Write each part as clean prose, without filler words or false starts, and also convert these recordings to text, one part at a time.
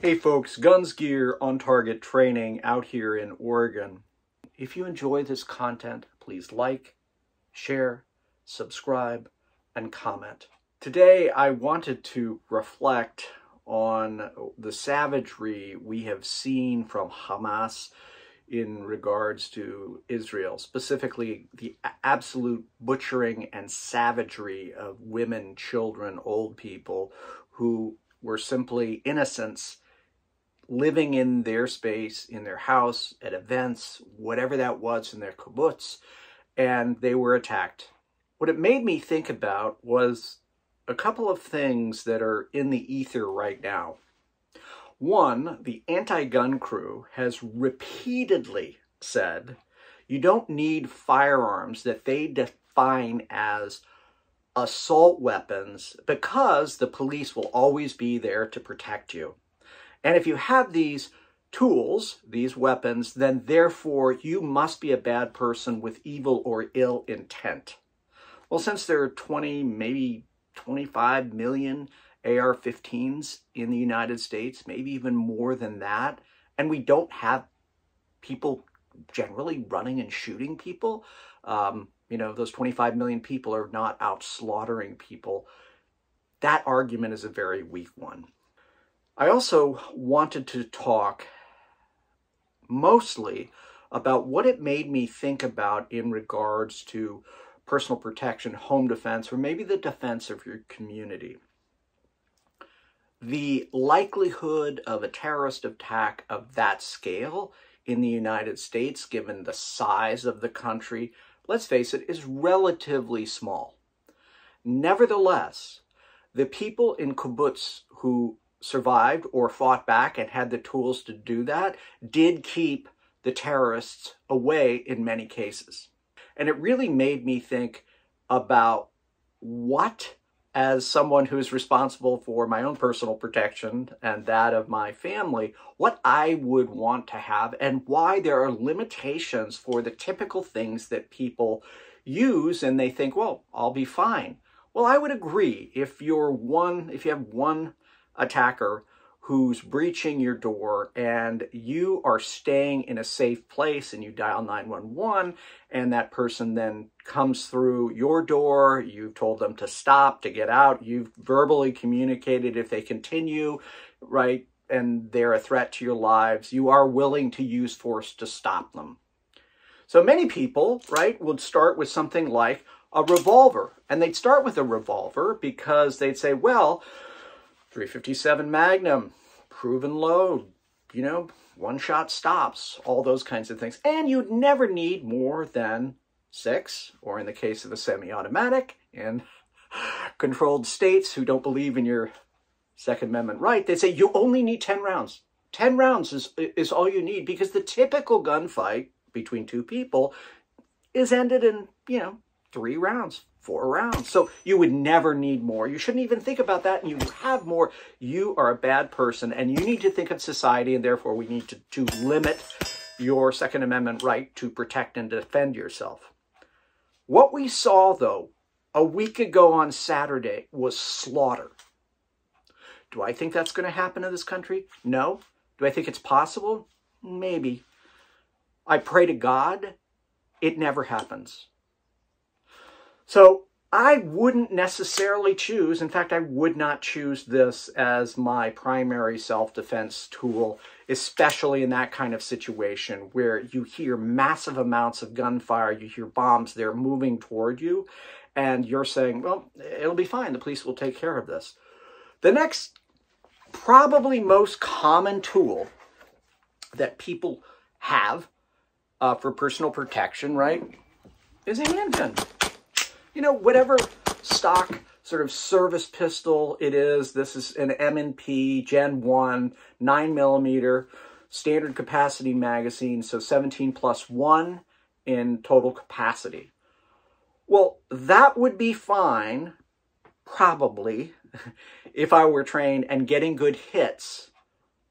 Hey folks, Guns Gear On Target Training out here in Oregon. If you enjoy this content, please like, share, subscribe, and comment. Today I wanted to reflect on the savagery we have seen from Hamas in regards to Israel, specifically the absolute butchering and savagery of women, children, old people who were simply innocents living in their space, in their house, at events, whatever that was, in their kibbutz, and they were attacked. What it made me think about was a couple of things that are in the ether right now. One, the anti-gun crew has repeatedly said you don't need firearms that they define as assault weapons because the police will always be there to protect you. And if you have these tools, these weapons, then therefore you must be a bad person with evil or ill intent. Well, since there are 20, maybe 25 million AR-15s in the United States, maybe even more than that, and we don't have people generally running and shooting people, you know, those 25 million people are not out slaughtering people. That argument is a very weak one. I also wanted to talk mostly about what it made me think about in regards to personal protection, home defense, or maybe the defense of your community. The likelihood of a terrorist attack of that scale in the United States, given the size of the country, let's face it, is relatively small. Nevertheless, the people in kibbutz who survived or fought back and had the tools to do that did keep the terrorists away in many cases. And it really made me think about what, as someone who is responsible for my own personal protection and that of my family, what I would want to have and why there are limitations for the typical things that people use and they think, well, I'll be fine. Well, I would agree if you have one attacker who's breaching your door and you are staying in a safe place and you dial 911 and that person then comes through your door, you've told them to stop, to get out, you've verbally communicated if they continue, right, and they're a threat to your lives, you are willing to use force to stop them. So many people, right, would start with something like a revolver, and they'd start with a revolver because they'd say, well, 357 Magnum, proven load, you know, one shot stops, all those kinds of things. And you'd never need more than 6, or in the case of a semi-automatic, in controlled states who don't believe in your Second Amendment right, they say you only need 10 rounds. 10 rounds is all you need because the typical gunfight between two people is ended in, you know, 3 rounds, 4 rounds. So you would never need more. You shouldn't even think about that. And you have more, you are a bad person and you need to think of society, and therefore we need to limit your Second Amendment right to protect and defend yourself. What we saw though, a week ago on Saturday, was slaughter. Do I think that's going to happen in this country? No. Do I think it's possible? Maybe. I pray to God it never happens. So I wouldn't necessarily choose, in fact, I would not choose this as my primary self-defense tool, especially in that kind of situation where you hear massive amounts of gunfire, you hear bombs, they're moving toward you, and you're saying, well, it'll be fine, the police will take care of this. The next, probably most common tool that people have for personal protection, right, is a handgun. You know, whatever stock sort of service pistol it is, this is an M&P Gen 1, 9mm, standard capacity magazine, so 17+1 in total capacity. Well, that would be fine, probably, if I were trained and getting good hits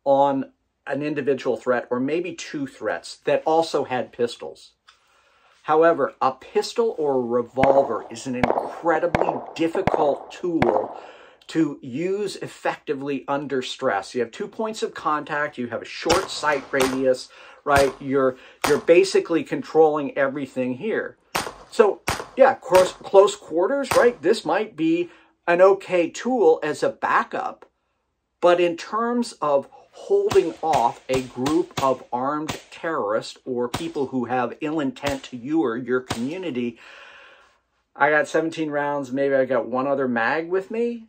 on an individual threat or maybe two threats that also had pistols. However, a pistol or a revolver is an incredibly difficult tool to use effectively under stress. You have 2 points of contact, you have a short sight radius, right? You're basically controlling everything here. So yeah, close quarters, right? This might be an okay tool as a backup, but in terms of holding off a group of armed terrorists or people who have ill intent to you or your community, I got 17 rounds, maybe I got one other mag with me.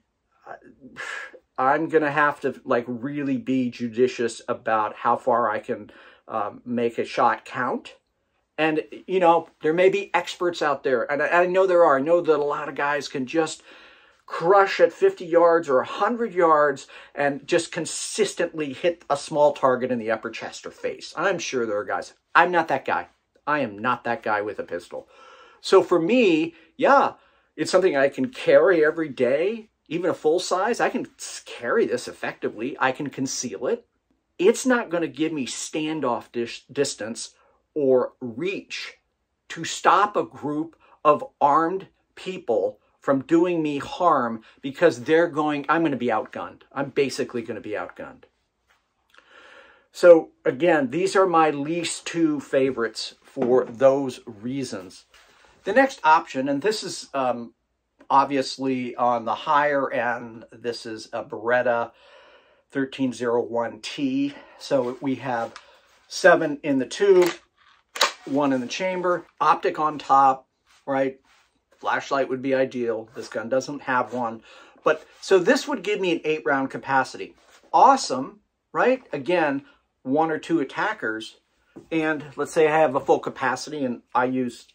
I'm going to have to like really be judicious about how far I can make a shot count. And, you know, there may be experts out there, and I know there are. I know that a lot of guys can just crush at 50 yards or 100 yards and just consistently hit a small target in the upper chest or face. I'm sure there are guys. I'm not that guy. I am not that guy with a pistol. So for me, yeah, it's something I can carry every day, even a full size. I can carry this effectively. I can conceal it. It's not going to give me standoff distance or reach to stop a group of armed people from doing me harm, because they're going, I'm going to be outgunned. I'm basically going to be outgunned. So again, these are my least two favorites for those reasons. The next option, and this is obviously on the higher end, this is a Beretta 1301T. So we have 7 in the tube, 1 in the chamber, optic on top, right? Flashlight would be ideal. This gun doesn't have one. But so this would give me an 8-round capacity. Awesome, right? Again, 1 or 2 attackers. And let's say I have a full capacity and I use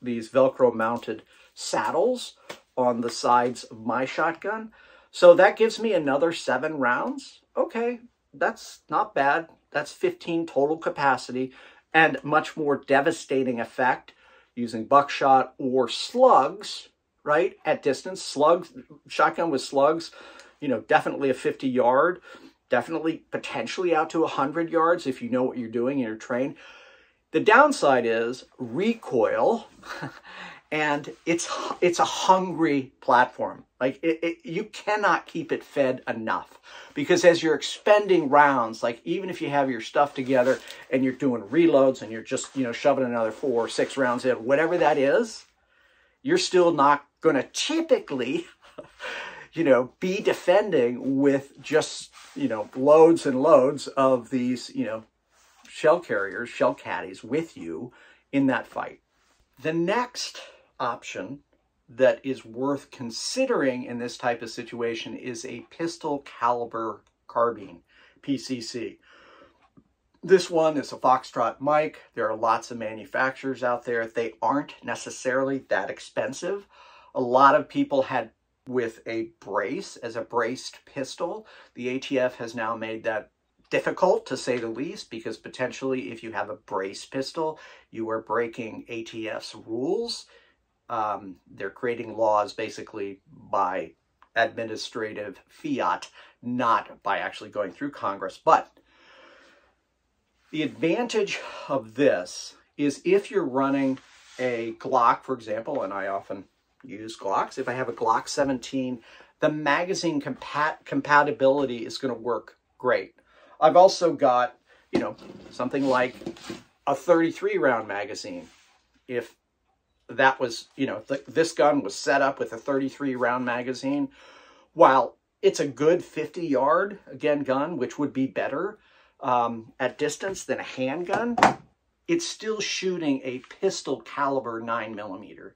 these Velcro mounted saddles on the sides of my shotgun. So that gives me another 7 rounds. Okay, that's not bad. That's 15 total capacity and much more devastating effect using buckshot or slugs, right? At distance, slugs, shotgun with slugs, you know, definitely a 50 yard, definitely potentially out to 100 yards if you know what you're doing and you're trained. The downside is recoil, and it's a hungry platform. Like you cannot keep it fed enough, because as you're expending rounds, like even if you have your stuff together and you're doing reloads and you're just, you know, shoving another 4 or 6 rounds in, whatever that is, you're still not going to typically, you know, be defending with just, you know, loads and loads of these, you know, shell carriers, shell caddies with you in that fight. The next option that is worth considering in this type of situation is a pistol caliber carbine, PCC. This one is a Foxtrot Mike. There are lots of manufacturers out there. They aren't necessarily that expensive. A lot of people had with a brace as a braced pistol. The ATF has now made that difficult, to say the least, because potentially if you have a brace pistol, you are breaking ATF's rules. They're creating laws basically by administrative fiat, not by actually going through Congress. But the advantage of this is if you're running a Glock, for example, and I often use Glocks, if I have a Glock 17, the magazine compatibility is going to work great. I've also got, you know, something like a 33-round magazine. If that was, you know, this gun was set up with a 33-round magazine, while it's a good 50-yard, again, gun, which would be better at distance than a handgun, it's still shooting a pistol caliber 9mm.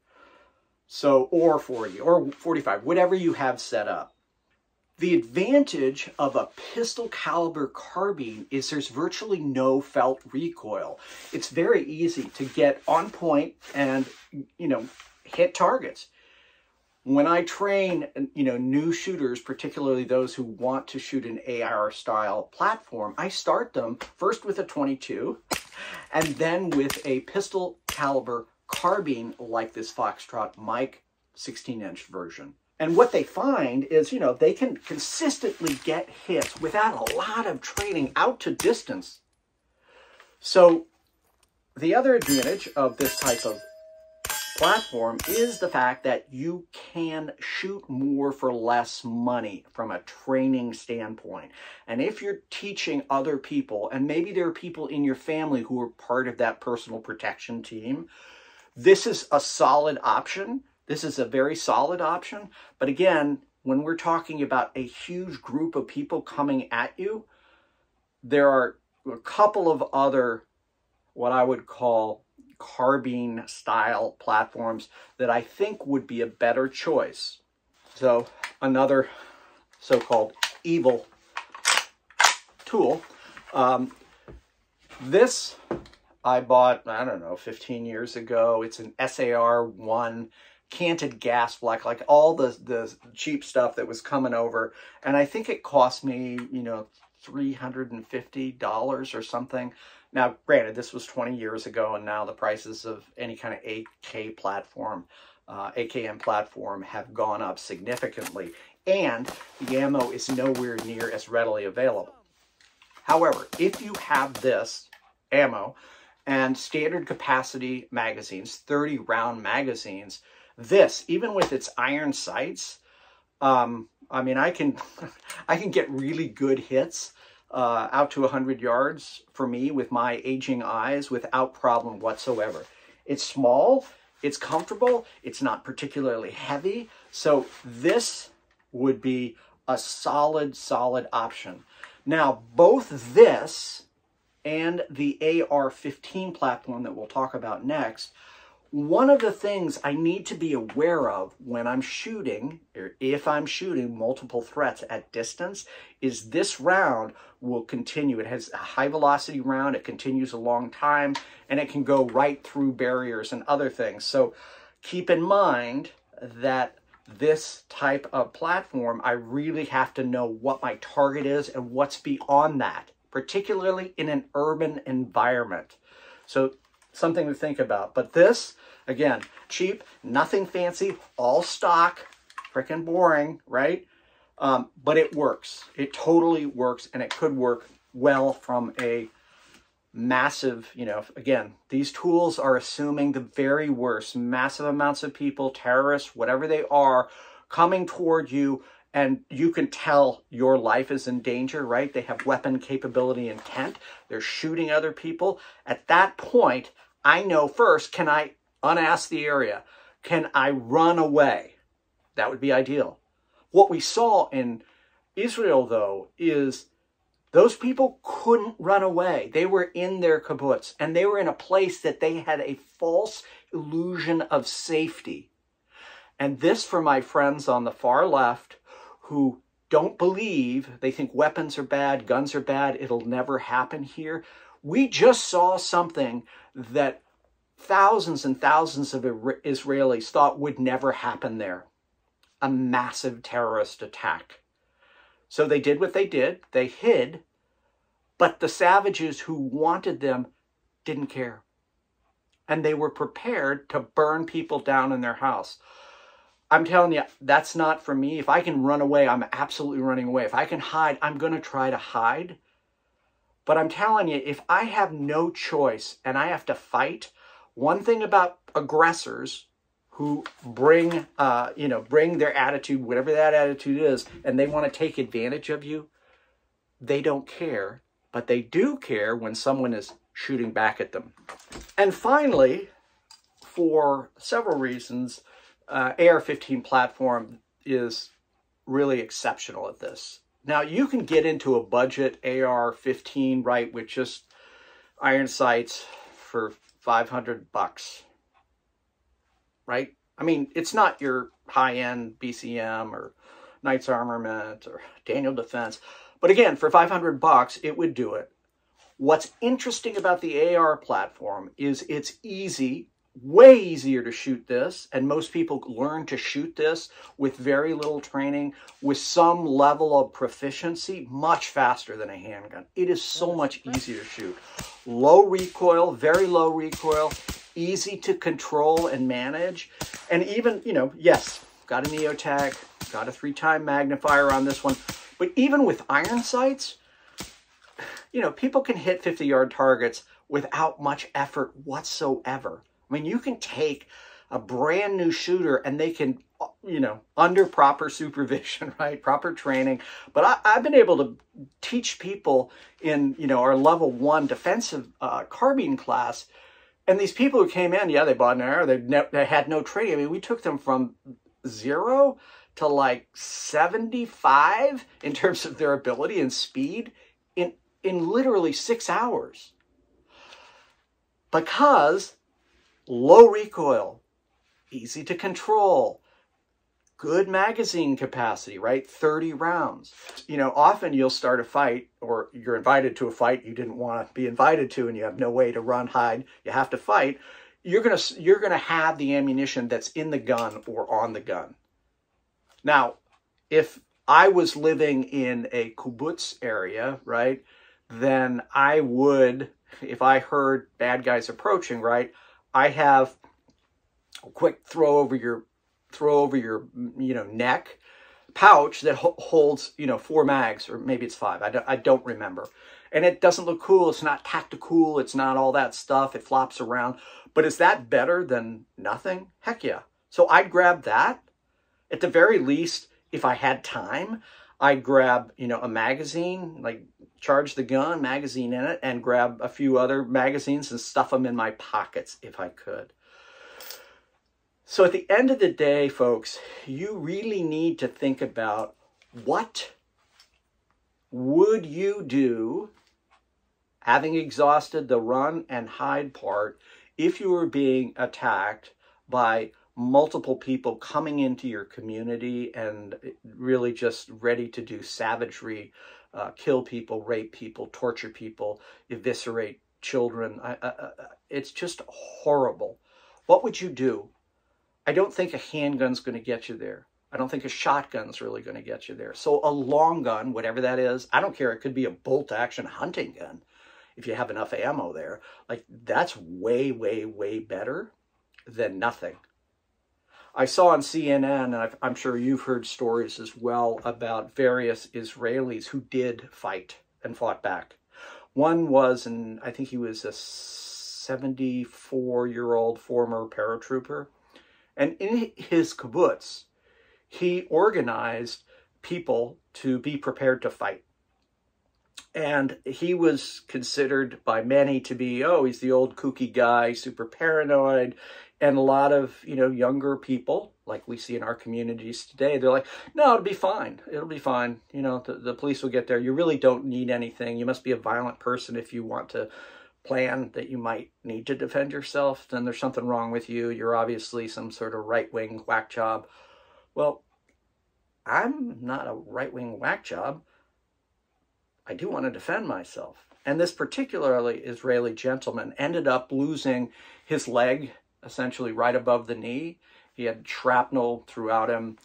So, or 40, or 45, whatever you have set up. The advantage of a pistol caliber carbine is there's virtually no felt recoil. It's very easy to get on point and, you know, hit targets. When I train, you know, new shooters, particularly those who want to shoot an AR style platform, I start them first with a .22 and then with a pistol caliber carbine like this Foxtrot Mike 16-inch version. And what they find is, you know, they can consistently get hits without a lot of training out to distance. So the other advantage of this type of platform is the fact that you can shoot more for less money from a training standpoint. And if you're teaching other people, and maybe there are people in your family who are part of that personal protection team, this is a solid option. This is a very solid option. But again, when we're talking about a huge group of people coming at you, there are a couple of other, what I would call carbine style platforms that I think would be a better choice. So another so-called evil tool. This I bought, I don't know, 15 years ago. It's an SAR-1 canted gas black, like all the cheap stuff that was coming over. And I think it cost me, you know, $350 or something. Now, granted, this was 20 years ago, and now the prices of any kind of AK platform, AKM platform, have gone up significantly, and the ammo is nowhere near as readily available. However, if you have this ammo and standard capacity magazines, 30-round magazines, this, even with its iron sights, I mean, I can get really good hits out to 100 yards for me with my aging eyes without problem whatsoever. It's small, it's comfortable, it's not particularly heavy. So this would be a solid, solid option. Now, both this and the AR-15 platform that we'll talk about next, one of the things I need to be aware of when I'm shooting, or if I'm shooting multiple threats at distance, is this round will continue. It has a high velocity round, it continues a long time, and it can go right through barriers and other things. So keep in mind that this type of platform, I really have to know what my target is and what's beyond that, particularly in an urban environment. So something to think about. But this, again, cheap, nothing fancy, all stock, freaking boring, right? But it works. It totally works, and it could work well from a massive, you know, again, these tools are assuming the very worst, massive amounts of people, terrorists, whatever they are, coming toward you, and you can tell your life is in danger, right? They have weapon capability intent. They're shooting other people. At that point, I know first, can I unask the area? Can I run away? That would be ideal. What we saw in Israel, though, is those people couldn't run away. They were in their kibbutz, and they were in a place that they had a false illusion of safety. And this, for my friends on the far left who don't believe, they think weapons are bad, guns are bad, it'll never happen here. We just saw something that thousands and thousands of Israelis thought would never happen there, a massive terrorist attack. So they did what they did, they hid, but the savages who wanted them didn't care. And they were prepared to burn people down in their house. I'm telling you, that's not for me. If I can run away, I'm absolutely running away. If I can hide, I'm going to try to hide. But I'm telling you, if I have no choice and I have to fight, one thing about aggressors who bring, you know, bring their attitude, whatever that attitude is, and they want to take advantage of you, they don't care. But they do care when someone is shooting back at them. And finally, for several reasons, AR-15 platform is really exceptional at this. Now, you can get into a budget AR-15, right, with just iron sights for $500, right? I mean, it's not your high-end BCM or Knights Armament or Daniel Defense, but again, for $500, it would do it. What's interesting about the AR platform is it's easy, way easier to shoot this, and most people learn to shoot this with very little training, with some level of proficiency, much faster than a handgun. It is so much easier to shoot. Low recoil, very low recoil, easy to control and manage. And even, you know, yes, got a Neotech, got a 3x magnifier on this one, but even with iron sights, you know, people can hit 50-yard targets without much effort whatsoever. I mean, you can take a brand new shooter, and they can, you know, under proper supervision, right? Proper training. But I've been able to teach people in, you know, our level one defensive carbine class. And these people who came in, yeah, they bought an AR, they had no training. I mean, we took them from 0 to like 75 in terms of their ability and speed in literally 6 hours. Because low recoil, easy to control, good magazine capacity, right? 30 rounds. You know, often you'll start a fight, or you're invited to a fight you didn't want to be invited to, and you have no way to run, hide. You have to fight. You're going to have the ammunition that's in the gun or on the gun. Now, if I was living in a kibbutz area, right, then I would, if I heard bad guys approaching, right, I have a quick throw over your you know, neck pouch that holds, you know, 4 mags, or maybe it's 5. I don't remember. And it doesn't look cool. It's not tactical. It's not all that stuff. It flops around. But is that better than nothing? Heck yeah. So I'd grab that. At the very least, if I had time, I'd grab, you know, a magazine, like charge the gun, magazine in it, and grab a few other magazines and stuff them in my pockets if I could. So at the end of the day, folks, you really need to think about what would you do, having exhausted the run and hide part, if you were being attacked by multiple people coming into your community and really just ready to do savagery, kill people, rape people, torture people, eviscerate children. It's just horrible. What would you do? I don't think a handgun's going to get you there. I don't think a shotgun's really going to get you there. So a long gun, whatever that is, I don't care. It could be a bolt-action hunting gun if you have enough ammo there. Like, that's way, way, way better than nothing. I saw on CNN, and I'm sure you've heard stories as well, about various Israelis who did fight and fought back. One was, and I think he was a 74-year-old former paratrooper. And in his kibbutz, he organized people to be prepared to fight. And he was considered by many to be, oh, he's the old kooky guy, super paranoid. And a lot of, you know, younger people, like we see in our communities today, they're like, no, it'll be fine. It'll be fine. You know, the police will get there. You really don't need anything. You must be a violent person if you want to plan that you might need to defend yourself, then there's something wrong with you. You're obviously some sort of right-wing whack job. Well, I'm not a right-wing whack job. I do want to defend myself. And this particularly Israeli gentleman ended up losing his leg, essentially right above the knee. He had shrapnel throughout him,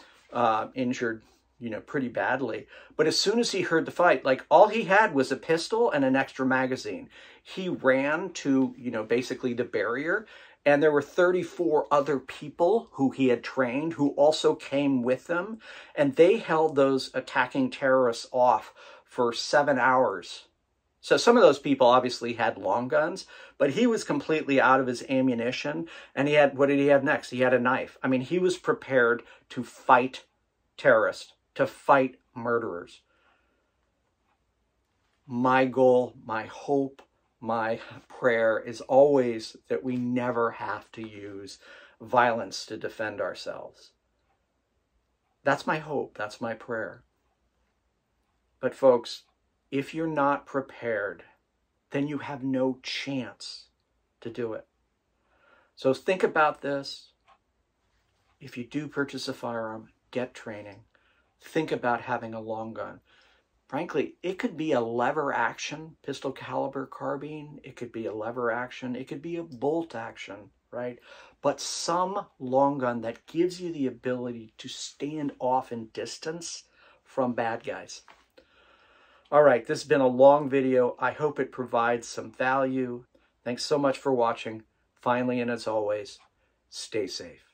injured, you know, pretty badly. But as soon as he heard the fight, like, all he had was a pistol and an extra magazine. He ran to, you know, basically the barrier, and there were 34 other people who he had trained who also came with them, and they held those attacking terrorists off for 7 hours. So some of those people obviously had long guns, but he was completely out of his ammunition, and he had, what did he have next? He had a knife. I mean, he was prepared to fight terrorists, to fight murderers. My goal, my hope, my prayer is always that we never have to use violence to defend ourselves. That's my hope. That's my prayer. But folks, if you're not prepared, then you have no chance to do it. So think about this. If you do purchase a firearm, get training. Think about having a long gun. Frankly, it could be a lever action pistol caliber carbine. It could be a lever action. It could be a bolt action, right? But some long gun that gives you the ability to stand off in distance from bad guys. All right, this has been a long video. I hope it provides some value. Thanks so much for watching. Finally, and as always, stay safe.